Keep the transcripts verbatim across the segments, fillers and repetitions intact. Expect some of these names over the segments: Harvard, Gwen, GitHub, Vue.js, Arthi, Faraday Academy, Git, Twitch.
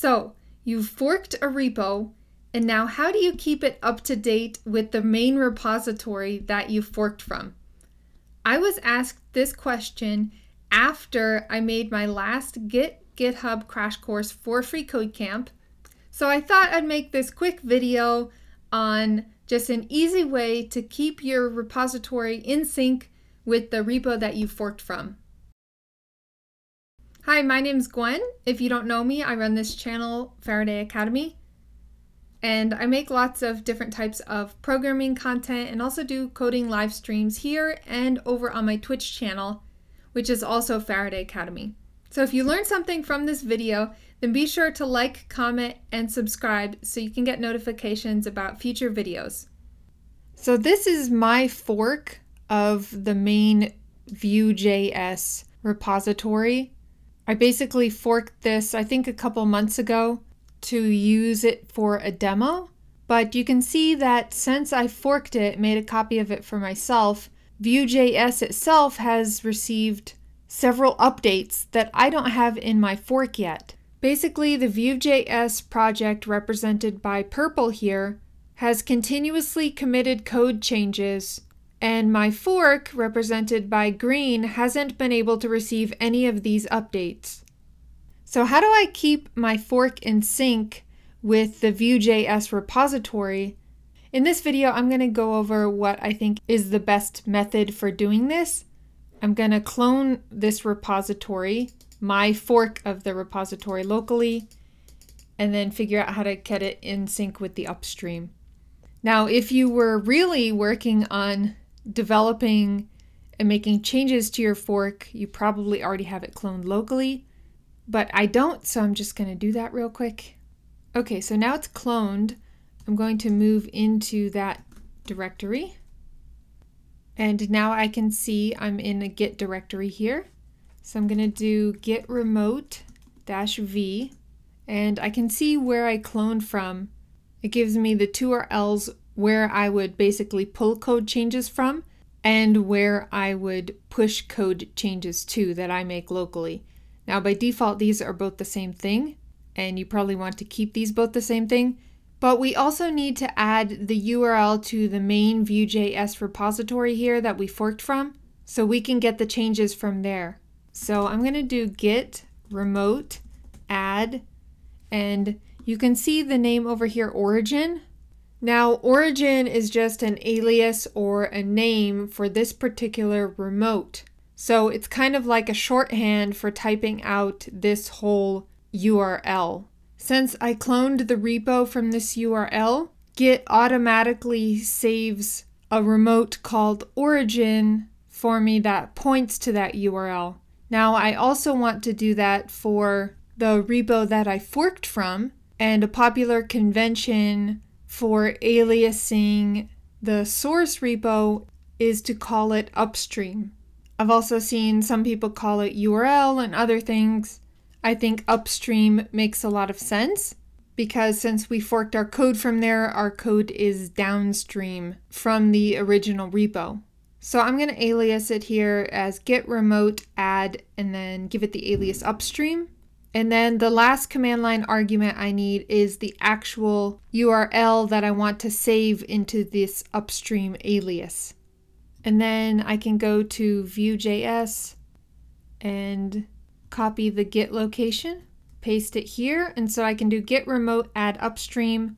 So you've forked a repo, and now how do you keep it up to date with the main repository that you forked from? I was asked this question after I made my last Git GitHub crash course for Free Code Camp. So I thought I'd make this quick video on just an easy way to keep your repository in sync with the repo that you forked from. Hi, my name's Gwen. If you don't know me, I run this channel, Faraday Academy, and I make lots of different types of programming content and also do coding live streams here and over on my Twitch channel, which is also Faraday Academy. So if you learned something from this video, then be sure to like, comment, and subscribe so you can get notifications about future videos. So this is my fork of the main Vue.js repository. I basically forked this, I think a couple months ago, to use it for a demo, but you can see that since I forked it, made a copy of it for myself, Vue.js itself has received several updates that I don't have in my fork yet. Basically, the Vue.js project represented by purple here has continuously committed code changes, and my fork represented by green hasn't been able to receive any of these updates. So how do I keep my fork in sync with the Vue.js repository? In this video, I'm going to go over what I think is the best method for doing this. I'm going to clone this repository, my fork of the repository locally, and then figure out how to get it in sync with the upstream. Now, if you were really working on developing and making changes to your fork, you probably already have it cloned locally, but I don't, so I'm just going to do that real quick. Okay, so now it's cloned. I'm going to move into that directory. And now I can see I'm in a Git directory here. So I'm going to do git remote dash v, and I can see where I cloned from. It gives me the two U R Ls where I would basically pull code changes from and where I would push code changes to that I make locally. Now by default, these are both the same thing, and you probably want to keep these both the same thing, but we also need to add the U R L to the main Vue.js repository here that we forked from so we can get the changes from there. So I'm going to do git remote add, and you can see the name over here, origin. Now origin is just an alias or a name for this particular remote. So it's kind of like a shorthand for typing out this whole U R L. Since I cloned the repo from this U R L, Git automatically saves a remote called origin for me that points to that U R L. Now I also want to do that for the repo that I forked from, and a popular convention for aliasing the source repo is to call it upstream. I've also seen some people call it U R L and other things. I think upstream makes a lot of sense because since we forked our code from there, our code is downstream from the original repo. So I'm going to alias it here as git remote add and then give it the alias upstream. And then the last command line argument I need is the actual U R L that I want to save into this upstream alias. And then I can go to Vue.js and copy the Git location, paste it here, and so I can do git remote add upstream.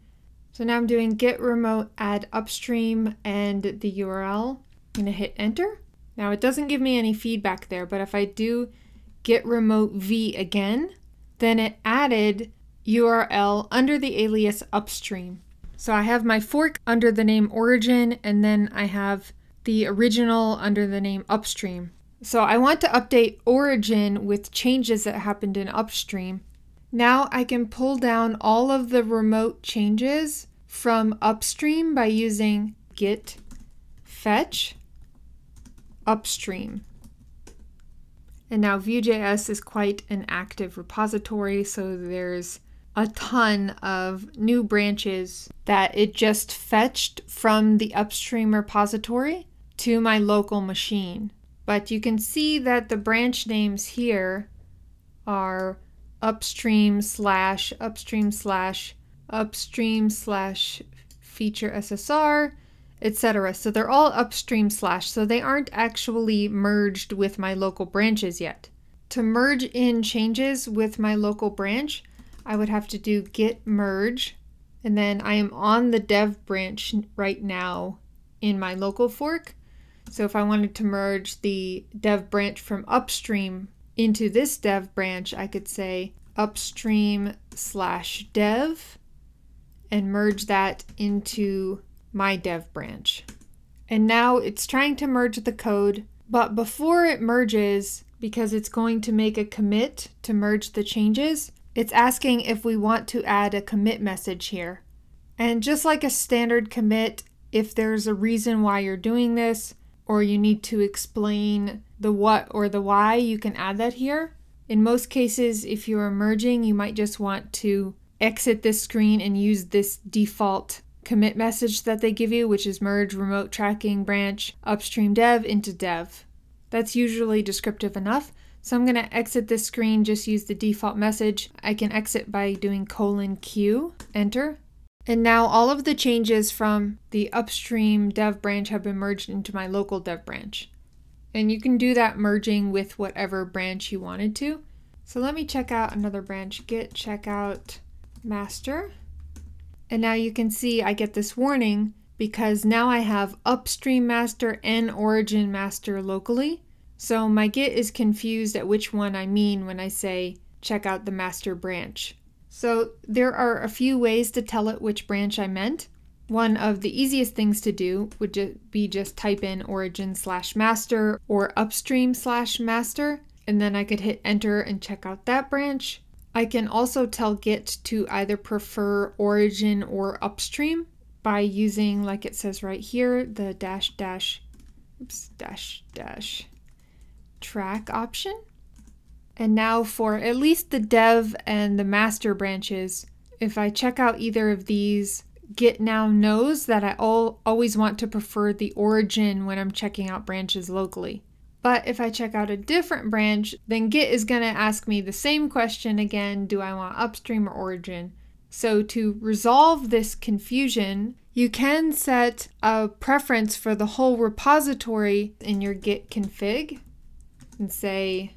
So now I'm doing git remote add upstream and the U R L. I'm gonna hit enter. Now it doesn't give me any feedback there, but if I do git remote v again, then it added U R L under the alias upstream. So I have my fork under the name origin, and then I have the original under the name upstream. So I want to update origin with changes that happened in upstream. Now I can pull down all of the remote changes from upstream by using git fetch upstream. And now Vue.js is quite an active repository, so there's a ton of new branches that it just fetched from the upstream repository to my local machine. But you can see that the branch names here are upstream slash upstream slash upstream slash feature S S R, et cetera. So they're all upstream slash, so they aren't actually merged with my local branches yet. To merge in changes with my local branch, I would have to do git merge, and then I am on the dev branch right now in my local fork. So if I wanted to merge the dev branch from upstream into this dev branch, I could say upstream slash dev and merge that into my dev branch. And now it's trying to merge the code, but before it merges, because it's going to make a commit to merge the changes, it's asking if we want to add a commit message here. And just like a standard commit, if there's a reason why you're doing this, or you need to explain the what or the why, you can add that here. In most cases, if you are merging, you might just want to exit this screen and use this default commit message that they give you, which is merge remote tracking branch upstream dev into dev. That's usually descriptive enough. So I'm going to exit this screen, just use the default message. I can exit by doing colon Q, enter. And now all of the changes from the upstream dev branch have been merged into my local dev branch. And you can do that merging with whatever branch you wanted to. So let me check out another branch, git checkout master. And now you can see I get this warning because now I have upstream master and origin master locally. So my Git is confused at which one I mean when I say check out the master branch. So there are a few ways to tell it which branch I meant. One of the easiest things to do would ju- be just type in origin slash master or upstream slash master, and then I could hit enter and check out that branch. I can also tell Git to either prefer origin or upstream by using, like it says right here, the dash dash, oops, dash dash track option. And now for at least the dev and the master branches, if I check out either of these, Git now knows that I all, always want to prefer the origin when I'm checking out branches locally. But if I check out a different branch, then Git is going to ask me the same question again, do I want upstream or origin? So to resolve this confusion, you can set a preference for the whole repository in your Git config and say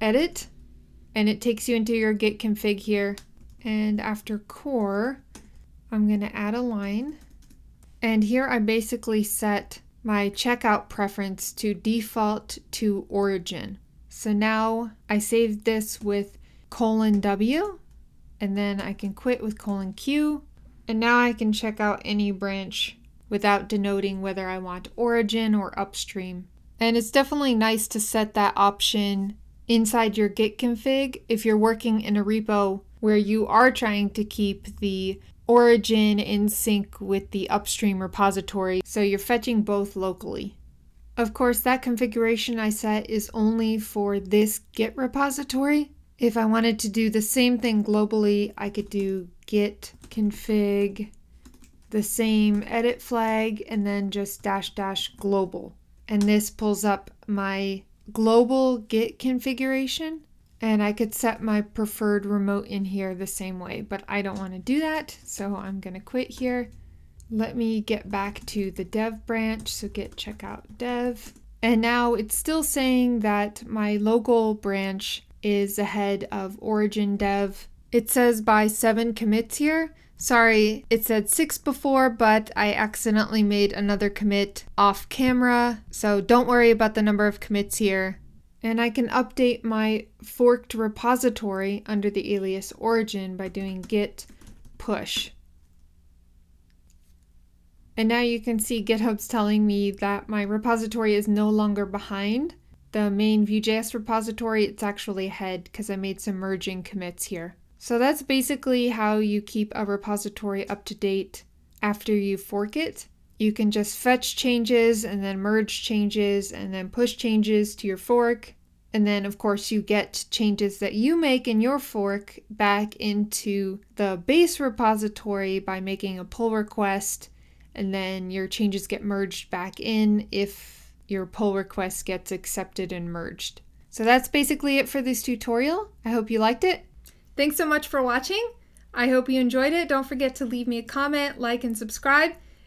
edit, and it takes you into your Git config here. And after core, I'm going to add a line. And here I basically set my checkout preference to default to origin. So now I save this with colon W, and then I can quit with colon Q. And now I can check out any branch without denoting whether I want origin or upstream. And it's definitely nice to set that option inside your Git config if you're working in a repo where you are trying to keep the origin in sync with the upstream repository, so you're fetching both locally. Of course, that configuration I set is only for this Git repository. If I wanted to do the same thing globally, I could do git config, the same edit flag, and then just dash dash global. And this pulls up my global Git configuration, and I could set my preferred remote in here the same way, but I don't want to do that, so I'm going to quit here. Let me get back to the dev branch, so git checkout dev. And now it's still saying that my local branch is ahead of origin dev. It says by seven commits here. Sorry, it said six before, but I accidentally made another commit off camera, so don't worry about the number of commits here. And I can update my forked repository under the alias origin by doing git push. And now you can see GitHub's telling me that my repository is no longer behind. The main Vue.js repository, it's actually ahead because I made some merging commits here. So that's basically how you keep a repository up to date after you fork it. You can just fetch changes and then merge changes and then push changes to your fork. And then of course you get changes that you make in your fork back into the base repository by making a pull request. And then your changes get merged back in if your pull request gets accepted and merged. So that's basically it for this tutorial. I hope you liked it. Thanks so much for watching. I hope you enjoyed it. Don't forget to leave me a comment, like, and subscribe,